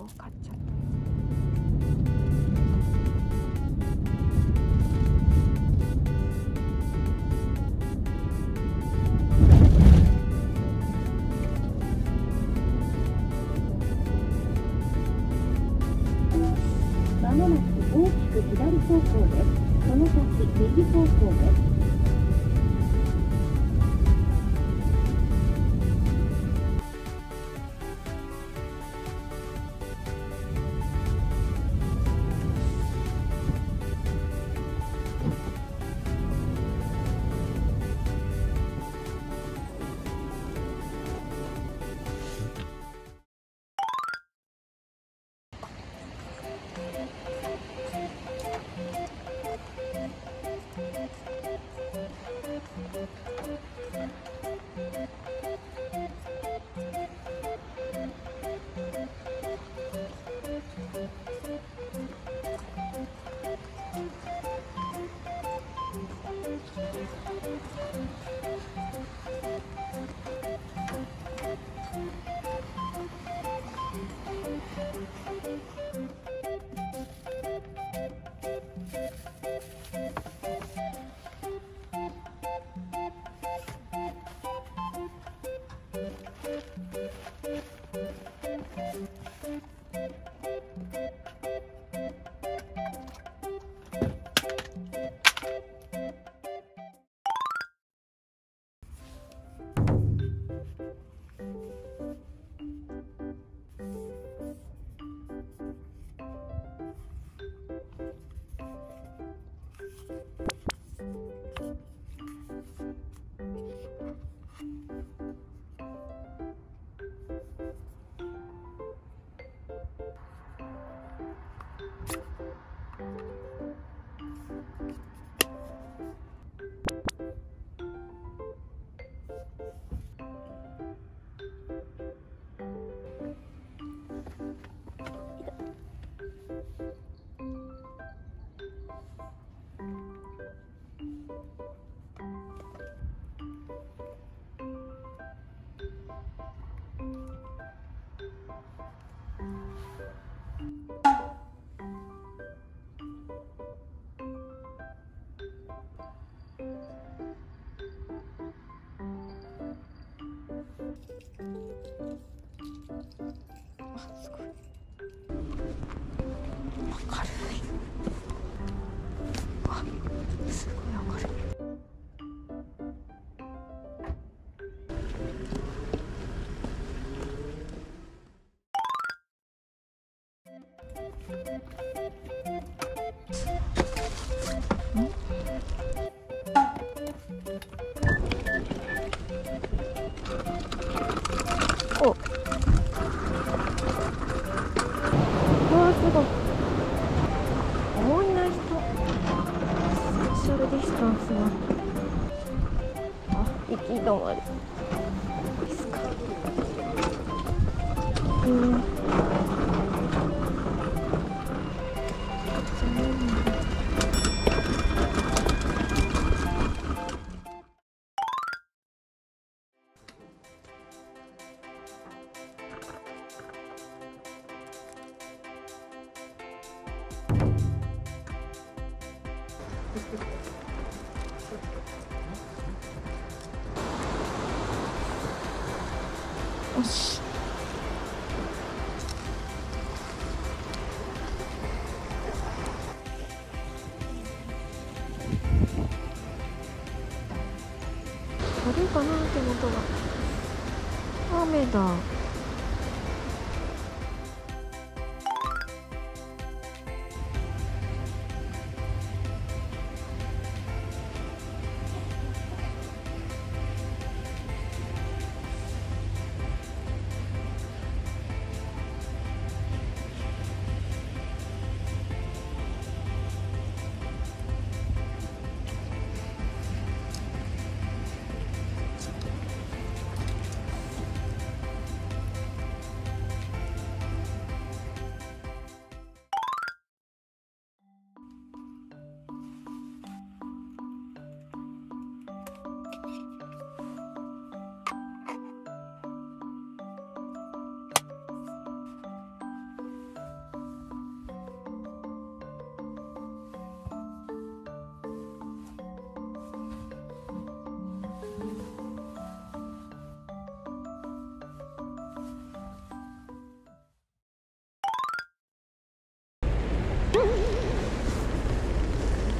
하고 갔죠.まもなく大きく左方向です。その先右方向です。 悪いかな、手元が。雨だ。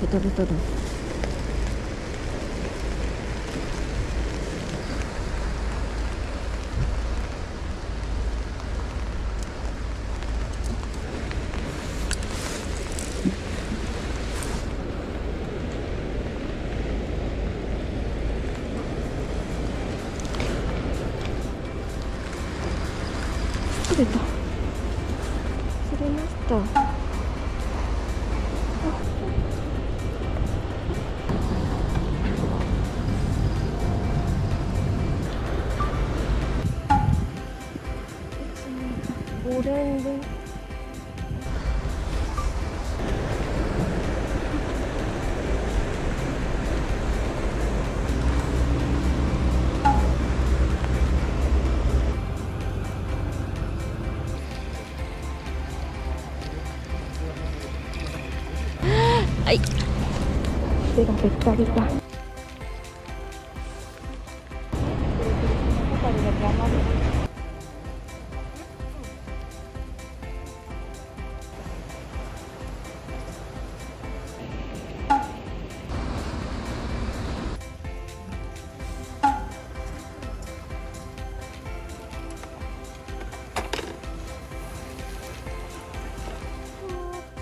ベトベトだ。釣れた。釣れました。はい、手がべったりだ。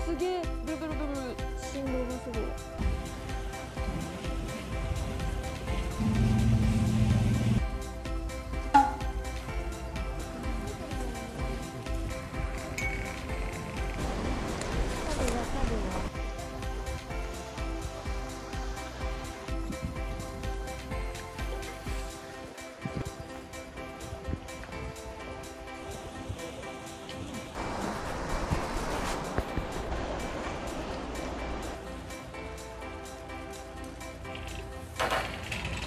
すげえ、ブルブルブルブル。振動がすごい。は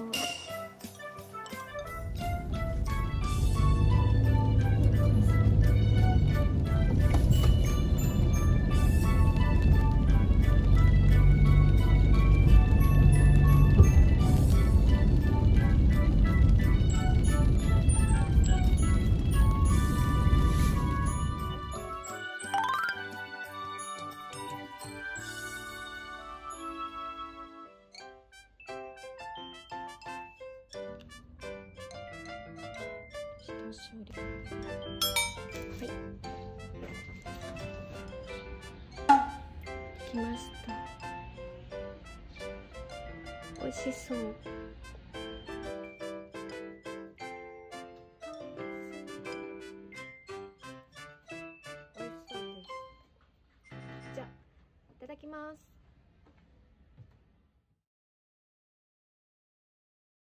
い、来ました。美味しそう。美味しそうです。じゃあいただきます。